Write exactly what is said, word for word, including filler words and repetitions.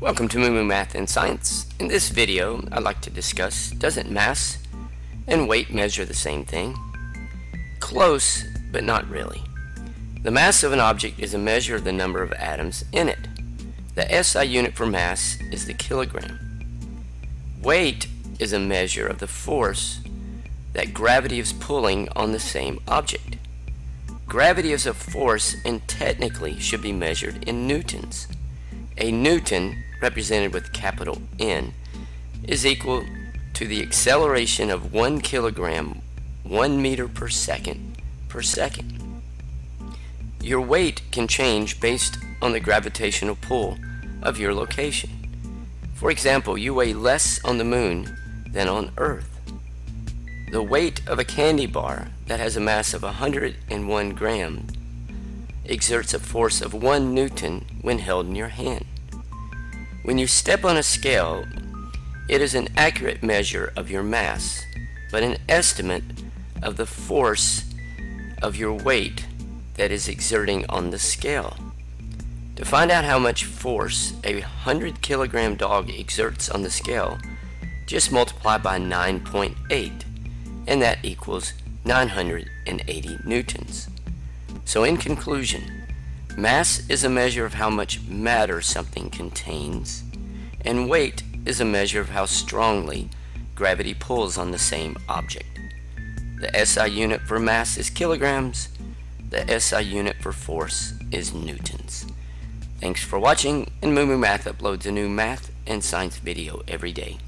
Welcome to MooMooMath and Science. In this video, I'd like to discuss, doesn't mass and weight measure the same thing? Close, but not really. The mass of an object is a measure of the number of atoms in it. The S I unit for mass is the kilogram. Weight is a measure of the force that gravity is pulling on the same object. Gravity is a force and technically should be measured in newtons. A newton, represented with capital N, is equal to the acceleration of one kilogram, one meter per second per second. Your weight can change based on the gravitational pull of your location. For example, you weigh less on the moon than on Earth. The weight of a candy bar that has a mass of one hundred one grams exerts a force of one newton when held in your hand. When you step on a scale, it is an accurate measure of your mass, but an estimate of the force of your weight that is exerting on the scale. To find out how much force a one hundred kilogram dog exerts on the scale, just multiply by nine point eight, and that equals nine hundred eighty newtons. So in conclusion, mass is a measure of how much matter something contains, and weight is a measure of how strongly gravity pulls on the same object. The S I unit for mass is kilograms, the S I unit for force is newtons. Thanks for watching, and MooMooMath uploads a new math and science video every day.